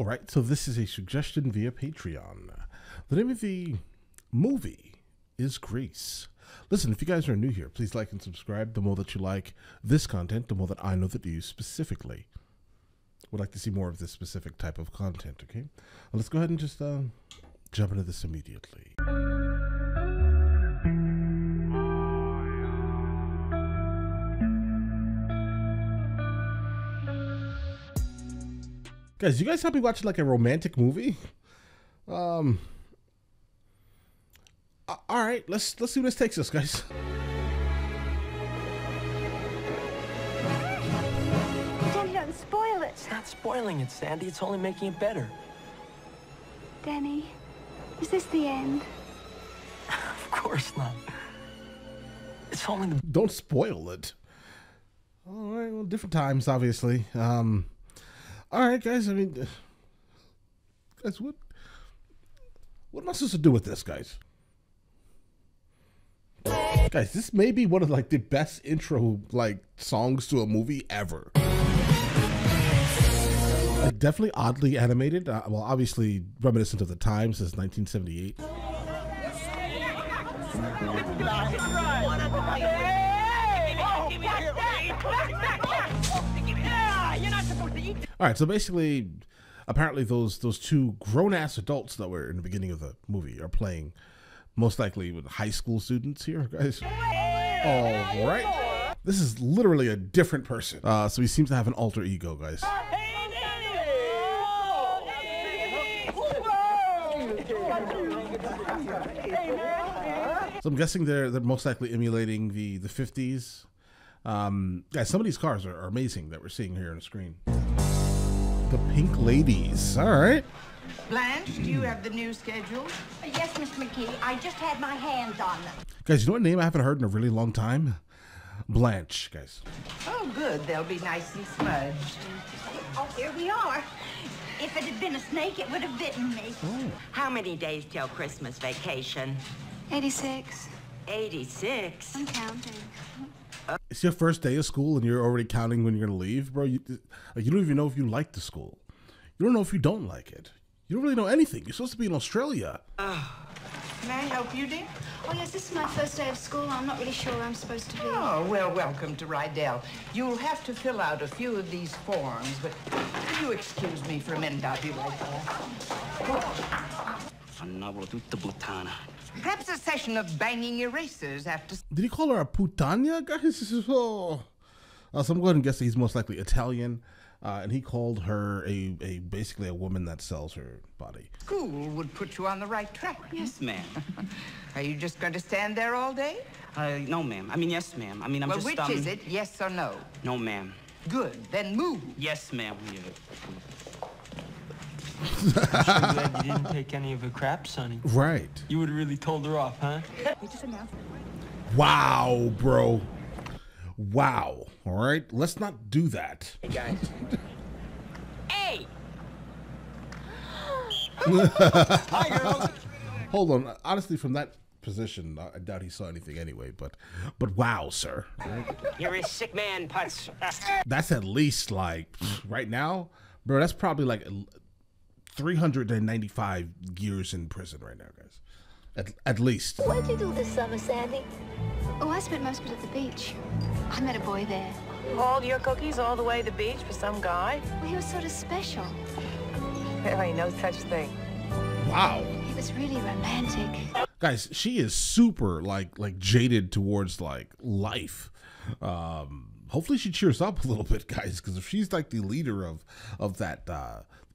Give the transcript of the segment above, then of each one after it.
All right, so this is a suggestion via Patreon. The name of the movie is Grease. Listen, if you guys are new here, please like and subscribe. The more that you like this content, the more that I know that you specifically would like to see more of this specific type of content, okay? Well, let's go ahead and just jump into this immediately. Guys, you guys help me watch like a romantic movie? All right, let's see where this takes us, guys. Danny, don't spoil it. It's not spoiling it, Sandy. It's only making it better. Danny, is this the end? Of course not. It's only the... Don't spoil it. All right, well, different times, obviously. All right, guys, I mean, guys, what am I supposed to do with this, guys? Guys, this may be one of like the best intro like songs to a movie ever. Like, definitely oddly animated. Well, obviously reminiscent of the time since 1978. All right, so basically, apparently those two grown-ass adults that were in the beginning of the movie are playing most likely with high school students here, guys. All right. This is literally a different person. So he seems to have an alter ego, guys. So I'm guessing they're most likely emulating the 50s. Guys, some of these cars are amazing that we're seeing here on the screen. The Pink Ladies. All right. Blanche, do you have the new schedule? Yes, Miss McKee. I just had my hands on them. Guys, you know what name I haven't heard in a really long time? Blanche, guys. Oh, good. They'll be nice and smudged. Oh, here we are. If it had been a snake, it would have bitten me. Oh. How many days till Christmas vacation? 86. 86? I'm counting. It's your first day of school and you're already counting when you're going to leave, bro. You don't even know if you like the school. You don't know if you don't like it. You don't really know anything. You're supposed to be in Australia. May I help you, dear? Oh, yes, this is my first day of school. I'm not really sure where I'm supposed to be. Oh, well, welcome to Rydell. You'll have to fill out a few of these forms, but will you excuse me for a minute? I'll be right back. Perhaps a session of banging erasers after... Did he call her a putana, guys? Oh. So I'm going to guess that he's most likely Italian. And he called her basically a woman that sells her body. School would put you on the right track. Yes, ma'am. Are you just going to stand there all day? No, ma'am. I mean, yes, ma'am. I mean, I'm just... Well, which is it? Yes or no? No, ma'am. Good. Then move. Yes, ma'am. Yeah. I'm sure glad you didn't take any of her crap, Sonny. Right. You would have really told her off, huh? Wow, bro. Wow. All right. Let's not do that. Hey, guys. Hey! Hi, girls. Hold on. Honestly, from that position, I doubt he saw anything anyway, but wow, sir. You're a sick man, Putz. That's at least like, right now, bro, that's probably like... 395 years in prison right now, guys. At least. What did you do this summer, Sandy? Oh, I spent most of it at the beach. I met a boy there. All your cookies all the way to the beach for some guy? Well, he was sort of special. There ain't no such thing. Wow. He was really romantic. Guys, she is super, like jaded towards, like, life. Hopefully she cheers up a little bit, guys, because if she's, like, the leader of that,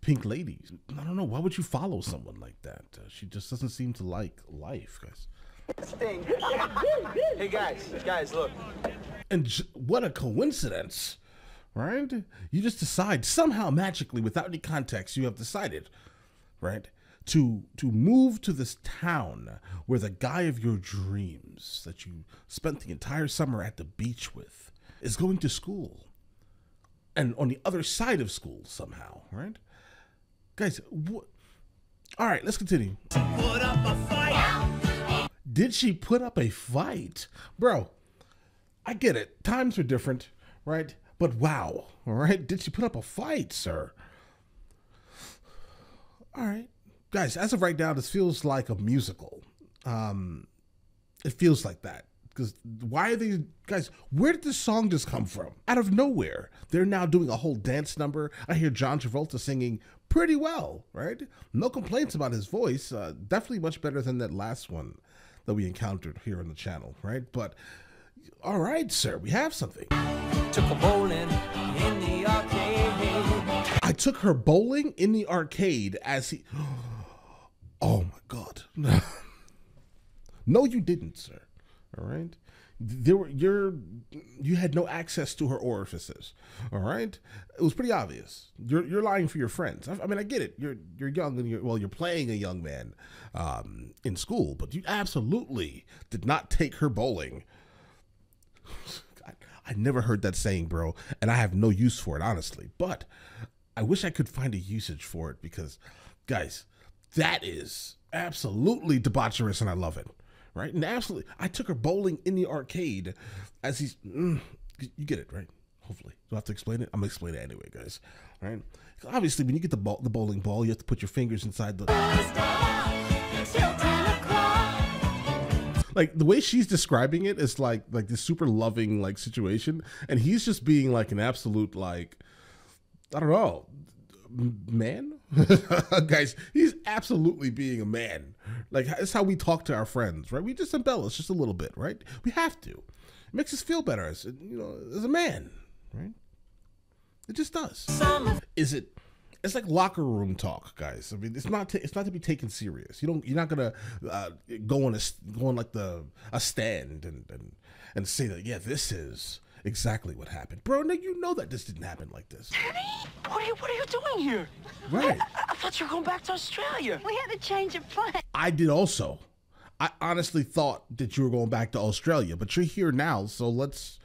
Pink Ladies. I don't know. Why would you follow someone like that? She just doesn't seem to like life, guys. Hey, guys, look. And what a coincidence, right? You just decide somehow magically, without any context, you have decided, right, to move to this town where the guy of your dreams that you spent the entire summer at the beach with is going to school. And on the other side of school somehow, right? Guys, all right, let's continue. Put up a fight. Did she put up a fight? Bro, I get it. Times are different, right? But wow, all right? Did she put up a fight, sir? All right. Guys, as of right now, this feels like a musical. It feels like that. Because why are these guys, where did this song just come from? Out of nowhere. They're now doing a whole dance number. I hear John Travolta singing pretty well, right? No complaints about his voice. Definitely much better than that last one that we encountered here on the channel, right? But, all right, sir, we have something. Took her bowling in the arcade. I took her bowling in the arcade as he, oh my God. No, you didn't, sir. All right, there were you had no access to her orifices. All right, it was pretty obvious. You're lying for your friends. I mean, I get it. You're young and you're playing a young man in school, but you absolutely did not take her bowling. God, I never heard that saying, bro, and I have no use for it, honestly. But I wish I could find a usage for it because, guys, that is absolutely debaucherous, and I love it. Right? And absolutely, I took her bowling in the arcade as he's, you get it, right? Hopefully. Do I have to explain it? I'm going to explain it anyway, guys. All right? Obviously, when you get the bowling ball, you have to put your fingers inside the... Like, the way she's describing it is like this super loving, like, situation. And he's just being, like, an absolute, like, I don't know, man? Guys, he's absolutely being a man. Like, that's how we talk to our friends, right? We just embellish just a little bit, right? We have to. It makes us feel better as, you know, as a man, right? It just does. It's like locker room talk, guys. I mean, it's not to be taken serious. You're not gonna go on like a stand and say that, yeah, this is exactly what happened. Bro, now you know that this didn't happen like this. Danny, what are you doing here? Right. I thought you were going back to Australia. We had a change of plan. I did also. I honestly thought that you were going back to Australia, but you're here now, so let's,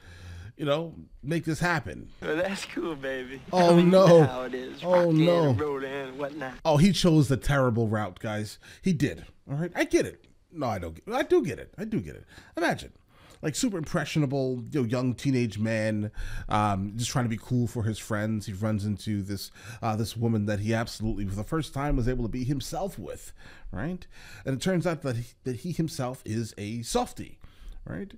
you know, make this happen. Well, that's cool, baby. Oh, I mean, no. You know how it is. Oh, no. Road and whatnot. Oh, he chose the terrible route, guys. He did. All right. I get it. No, I don't get it. I do get it. I do get it. Imagine. Like, super impressionable, you know, young teenage man, just trying to be cool for his friends. He runs into this this woman that he absolutely, for the first time, was able to be himself with, right? And it turns out that he himself is a softie, right?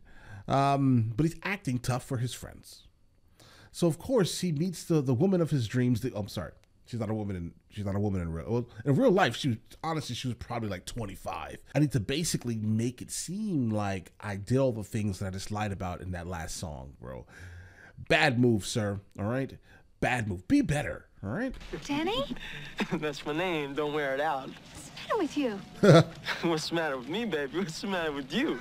But he's acting tough for his friends. So of course he meets the woman of his dreams. I'm sorry, she's not a woman in real life. She was probably like 25. I need to basically make it seem like I did all the things that I just lied about in that last song, bro. Bad move, sir. All right, bad move. Be better. All right, Danny. That's my name. Don't wear it out. What's the matter with you? What's the matter with me, baby? What's the matter with you?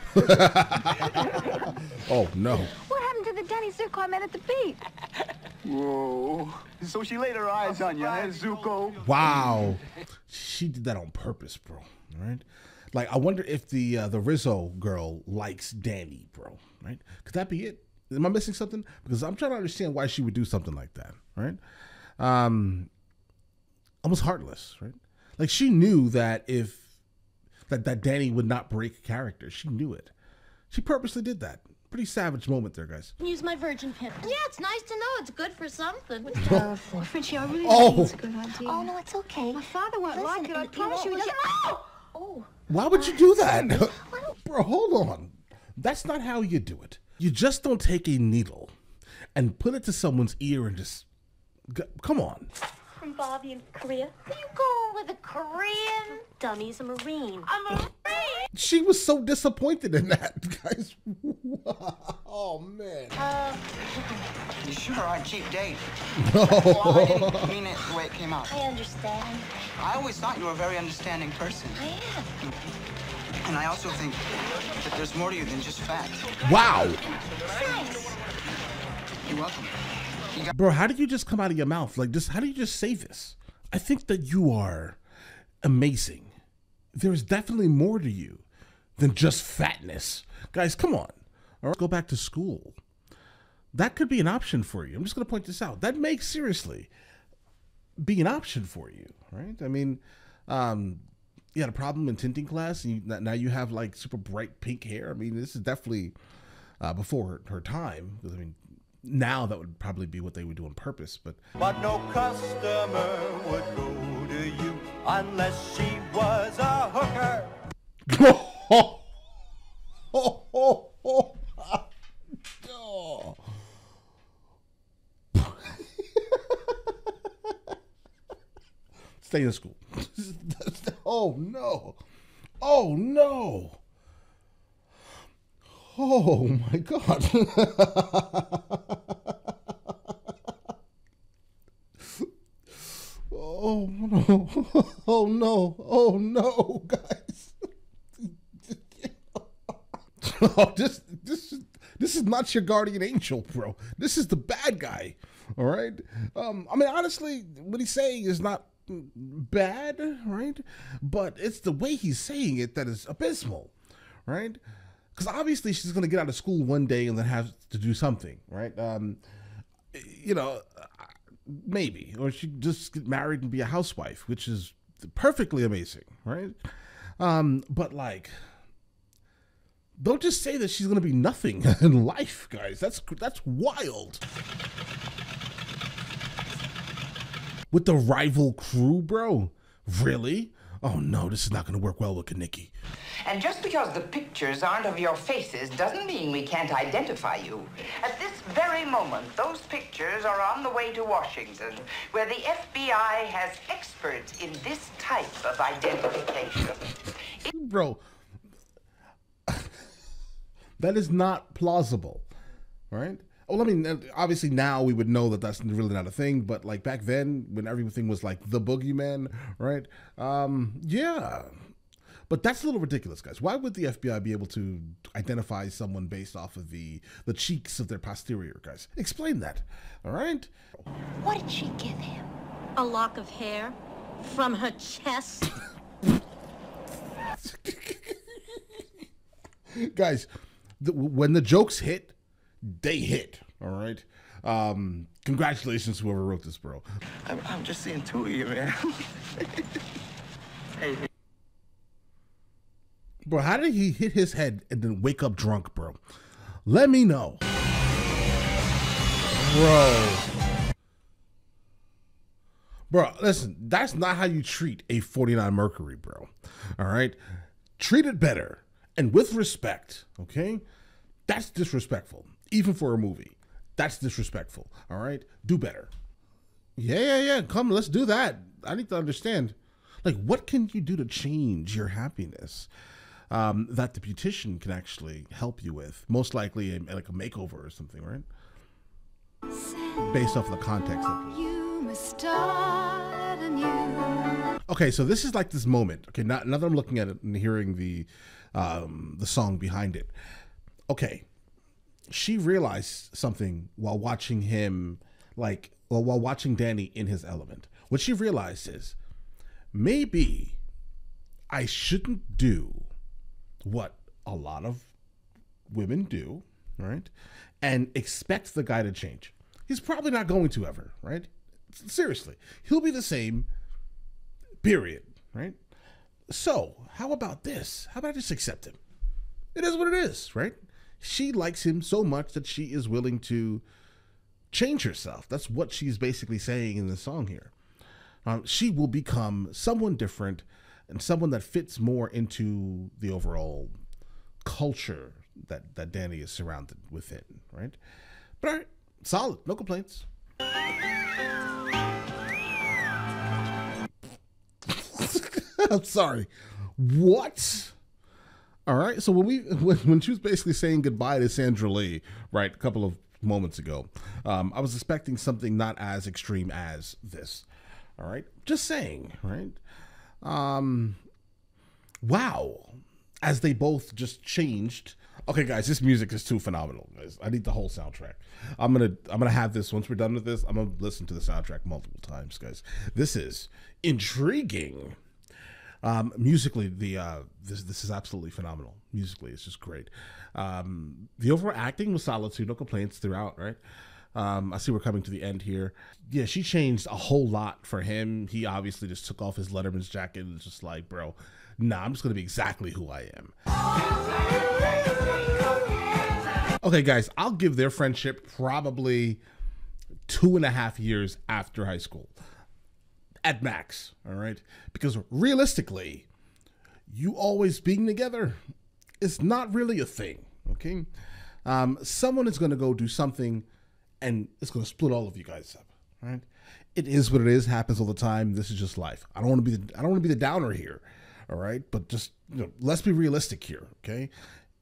Oh no. What happened to the Danny Zuko I met at the beach? Whoa. So she laid her eyes on you, and Zuko. Wow. She did that on purpose, bro. All right. Like, I wonder if the Rizzo girl likes Danny, bro. Right? Could that be it? Am I missing something? Because I'm trying to understand why she would do something like that. Right? Almost heartless, right? Like, she knew that that Danny would not break character. She knew it. She purposely did that. Pretty savage moment there, guys. Use my virgin pimp. Yeah, it's nice to know it's good for something. Frenchie, I really think it's a good idea. Oh, no, it's okay. My father won't like it. I promise you. Oh. Why would you do that? Bro, hold on. That's not how you do it. You just don't take a needle and put it to someone's ear and just... Come on. From Bobby in Korea. Where you going with a Korean? Dummies, a Marine. I'm a Marine! She was so disappointed in that, guys. Oh, man. You sure are a cheap date. No. Well, I didn't mean it the way it came out. I understand. I always thought you were a very understanding person. I am. And I also think that there's more to you than just facts. Wow. Nice. You're welcome. Bro, how did you just come out of your mouth? Like, how do you just say this? I think that you are amazing. There is definitely more to you than just fatness. Guys, come on. All right, go back to school. That could be an option for you. I'm just going to point this out. That may seriously be an option for you, right? I mean, you had a problem in tinting class, and now you have, like, super bright pink hair. I mean, this is definitely before her time. Because, I mean, now that would probably be what they would do on purpose. But no customer would go to you. unless she was a hooker. Stay in school. Oh no. Oh no. Oh my God. Oh no. Oh no. Oh no, guys. Oh, this is not your guardian angel, bro. This is the bad guy. All right. I mean, honestly, what he's saying is not bad, right? But it's the way he's saying it that is abysmal, right? Because obviously she's going to get out of school one day and then have to do something, right? You know, maybe, or she just get married and be a housewife, which is perfectly amazing, right? But like, don't just say that she's going to be nothing in life, guys. That's wild. With the rival crew, bro? Really? Oh no, this is not gonna work well with Kenickie. And just because the pictures aren't of your faces doesn't mean we can't identify you. At this very moment, those pictures are on the way to Washington, where the FBI has experts in this type of identification. Bro, that is not plausible, right? Well, I mean, obviously now we would know that that's really not a thing, but like back then when everything was like the boogeyman, right? Yeah, but that's a little ridiculous, guys. Why would the FBI be able to identify someone based off of the cheeks of their posterior, guys? Explain that, all right? What did she give him? A lock of hair from her chest? Guys, when the jokes hit, they hit, all right? Congratulations, whoever wrote this, bro. I'm just seeing two of you, man. Hey. Bro, how did he hit his head and then wake up drunk, bro? Let me know. Bro. Bro, listen, that's not how you treat a 49 Mercury, bro, all right? Treat it better and with respect, okay? That's disrespectful. Even for a movie, that's disrespectful, all right? Do better. Yeah, come, let's do that. I need to understand, like, what can you do to change your happiness that the beautician can actually help you with? Most likely, like a makeover or something, right? Based off the context of it. Okay, so this is like this moment. Okay, now that I'm looking at it and hearing the song behind it. Okay. She realized something while watching him, like, well, while watching Danny in his element. What she realized is, maybe I shouldn't do what a lot of women do, right? And expect the guy to change. He's probably not going to ever, right? Seriously, he'll be the same, period, right? So how about this? How about I just accept him? It is what it is, right? She likes him so much that she is willing to change herself. That's what she's basically saying in the song here. She will become someone different and someone that fits more into the overall culture that Danny is surrounded within, right? But all right, solid, no complaints. I'm sorry, what? All right, so when she was basically saying goodbye to Sandra Lee, right, a couple of moments ago, I was expecting something not as extreme as this. All right, just saying, right? Wow, as they both just changed. Okay, guys, this music is too phenomenal, guys. I need the whole soundtrack. I'm gonna have this once we're done with this. I'm gonna listen to the soundtrack multiple times, guys. This is intriguing. Musically, this is absolutely phenomenal. Musically, it's just great. The overall acting was solid too, no complaints throughout, right? I see we're coming to the end here. Yeah, she changed a whole lot for him. He obviously just took off his Letterman's jacket and was just like, bro, nah, I'm just gonna be exactly who I am. Okay, guys, I'll give their friendship probably 2.5 years after high school. at max, all right? Because realistically, you always being together is not really a thing, okay? Someone is going to go do something and it's going to split all of you guys up, all right? It is what it is, happens all the time. This is just life. I don't want to be the downer here, all right? But just, you know, let's be realistic here, okay?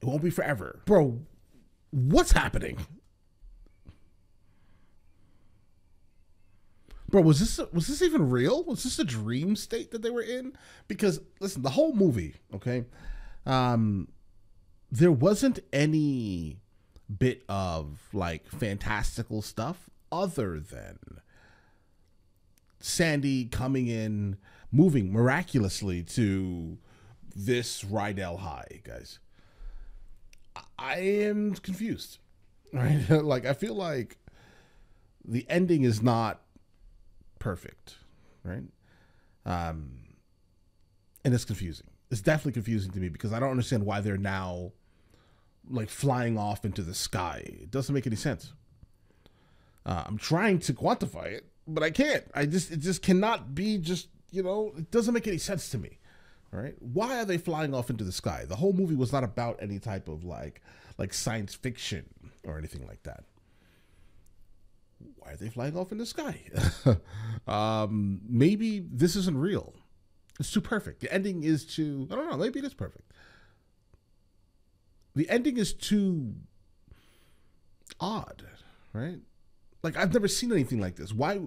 It won't be forever. Bro, what's happening? Bro, was this even real? Was this a dream state that they were in? Because listen, the whole movie, okay, there wasn't any bit of like fantastical stuff other than Sandy coming in, moving miraculously to this Rydell High, guys. I am confused, right? Like, I feel like the ending is not perfect, right? And it's confusing. It's definitely confusing to me because I don't understand why they're now like flying off into the sky. It doesn't make any sense. I'm trying to quantify it, but I can't. It just cannot be just, you know, it doesn't make any sense to me. All right. Why are they flying off into the sky? The whole movie was not about any type of like science fiction or anything like that. Why are they flying off in the sky? Maybe this isn't real. It's too perfect. The ending is too, I don't know, maybe it is perfect. The ending is too odd, right? Like, I've never seen anything like this. Why,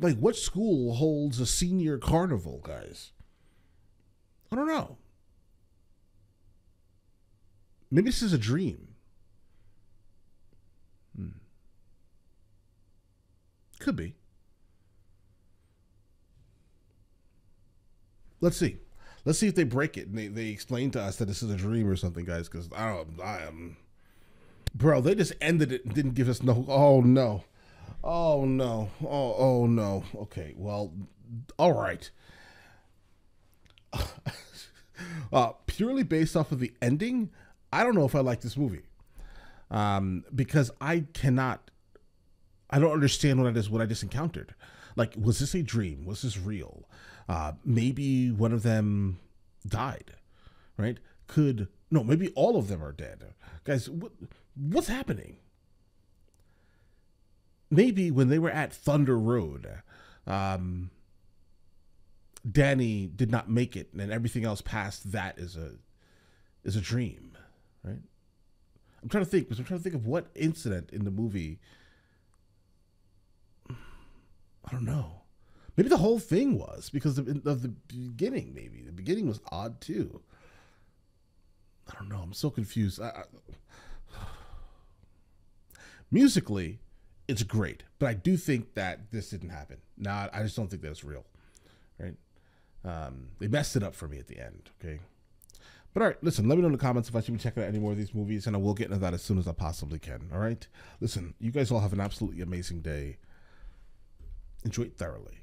like, what school holds a senior carnival, guys? I don't know. Maybe this is a dream. Could be. Let's see. Let's see if they break it and they explain to us that this is a dream or something, guys, because I am. Bro, they just ended it and didn't give us no. Oh, no. Oh, no. Oh, oh, no. Okay, well, all right. Purely based off of the ending, I don't know if I like this movie. Because I don't understand what I just encountered. Like, was this a dream? Was this real? Maybe one of them died, right? Maybe all of them are dead. Guys, what's happening? Maybe when they were at Thunder Road, Danny did not make it, and everything else past that is a dream, right? I'm trying to think of what incident in the movie. I don't know. Maybe the whole thing was because of the beginning. Maybe the beginning was odd too. I don't know. I'm so confused. Musically, it's great, but I do think that this didn't happen. Nah, I just don't think that's real, right? They messed it up for me at the end. Okay, but all right. Listen, let me know in the comments if I should be checking out any more of these movies, and I will get into that as soon as I possibly can. All right. Listen, you guys all have an absolutely amazing day. Enjoy it thoroughly.